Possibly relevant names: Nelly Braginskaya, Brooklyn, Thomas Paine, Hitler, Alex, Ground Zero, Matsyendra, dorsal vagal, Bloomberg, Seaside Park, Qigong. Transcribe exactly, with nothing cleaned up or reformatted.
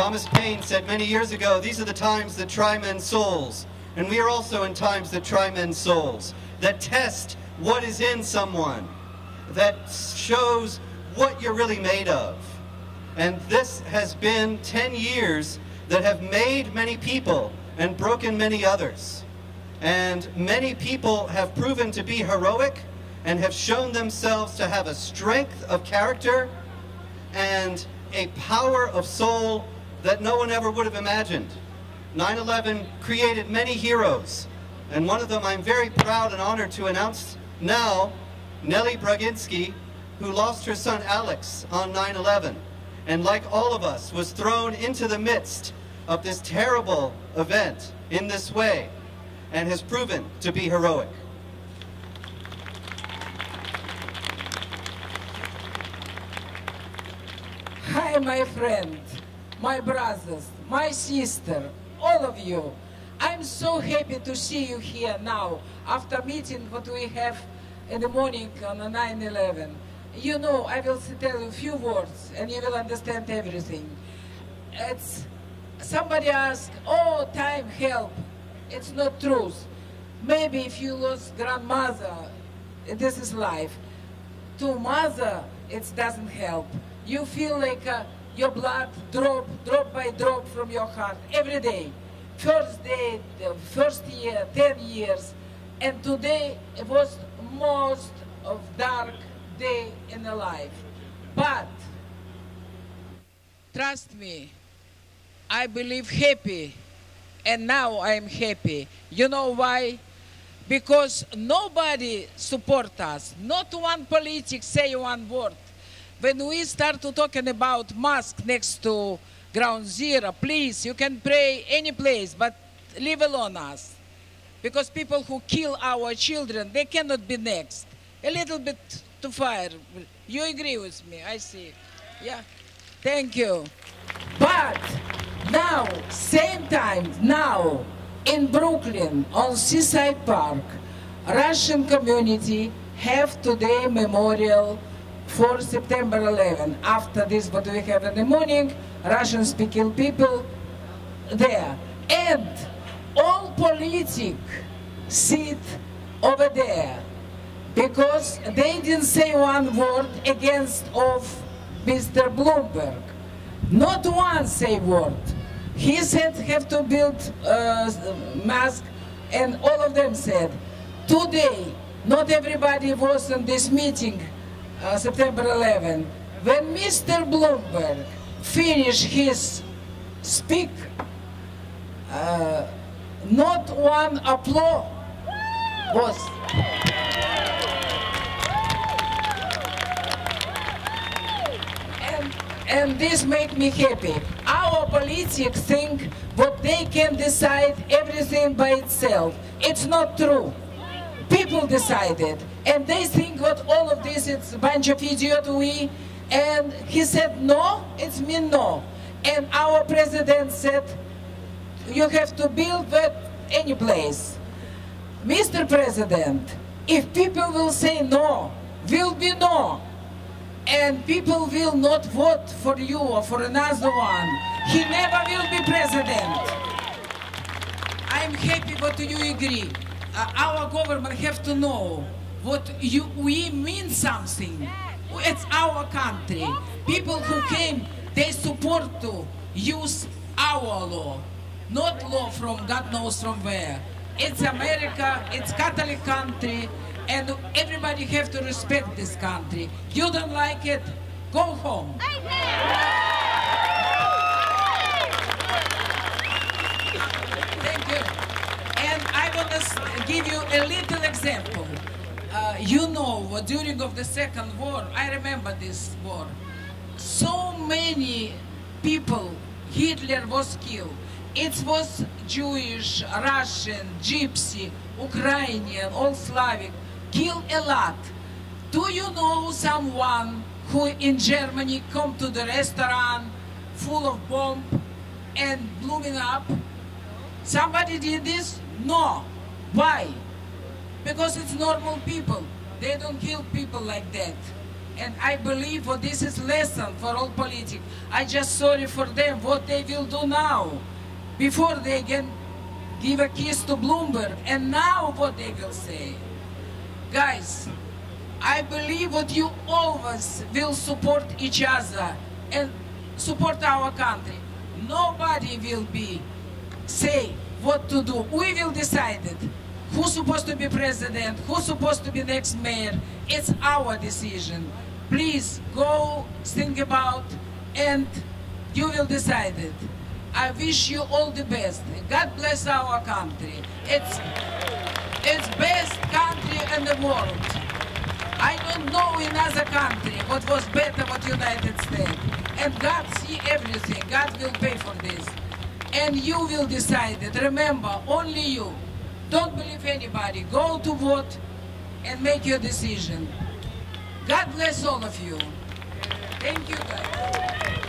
Thomas Paine said many years ago, these are the times that try men's souls. And we are also in times that try men's souls, that test what is in someone, that shows what you're really made of. And this has been ten years that have made many people and broken many others. And many people have proven to be heroic and have shown themselves to have a strength of character and a power of soul that no one ever would have imagined. nine eleven created many heroes, and one of them I'm very proud and honored to announce now, Nelly Braginskaya, who lost her son Alex on nine eleven, and like all of us, was thrown into the midst of this terrible event in this way, and has proven to be heroic. Hi, my friend, my brothers, my sister, all of you. I'm so happy to see you here now after meeting what we have in the morning on nine eleven. You know, I will tell you a few words and you will understand everything. It's, somebody asked, oh, time help. It's not truth. Maybe if you lost grandmother, this is life. To mother, it doesn't help. You feel like uh, your blood drop, drop by drop from your heart every day. First day, the first year, ten years. And today it was most of dark day in the life. But trust me, I believe happy. And now I am happy. You know why? Because nobody support us. Not one politic say one word. When we start to talking about mosque next to Ground Zero, please, you can pray any place, but leave alone us. Because people who kill our children, they cannot be next. A little bit to fire. You agree with me, I see. Yeah, thank you. But now, same time, now, in Brooklyn, on Seaside Park, Russian community have today memorial for September eleventh. After this, what we have in the morning, Russian-speaking people there. And all politic sit over there because they didn't say one word against of Mister Bloomberg. Not one say word. He said have to build uh, mask, and all of them said. Today, not everybody was in this meeting, Uh, September eleventh, when Mister Bloomberg finished his speak, uh, not one applause was. And, and this makes me happy. Our politics think what they can decide everything by itself. It's not true. People decided, and they think what all of this is a bunch of idiots. We, and he said no, it's mean no. And our president said, you have to build that any place. Mister President, if people will say no, will be no, and people will not vote for you or for another one, he never will be president. I'm happy, but you agree. Uh, our government have to know what you, we mean something. It's our country. People who came, they support to use our law, not law from God knows from where. It's America, it's Catholic country, and everybody have to respect this country. You don't like it, go home. Thank you. And I want to give you a little example. Uh, you know, during of the Second War, I remember this war. So many people, Hitler was killed. It was Jewish, Russian, Gypsy, Ukrainian, all Slavic, killed a lot. Do you know someone who in Germany come to the restaurant full of bomb and blooming up? Somebody did this? No. Why? Because it's normal people. They don't kill people like that. And I believe what this is lesson for all politics. I just sorry for them what they will do now, before they can give a kiss to Bloomberg, and now what they will say. Guys, I believe that you always will support each other and support our country. Nobody will be say what to do. We will decide it. Who's supposed to be president? Who's supposed to be next mayor? It's our decision. Please go think about, and you will decide it. I wish you all the best. God bless our country. It's it's best country in the world. I don't know in other country what was better than the United States. And God see everything. God will pay for this. And you will decide it. Remember, only you. Don't believe anybody. Go to vote and make your decision. God bless all of you. Thank you, guys.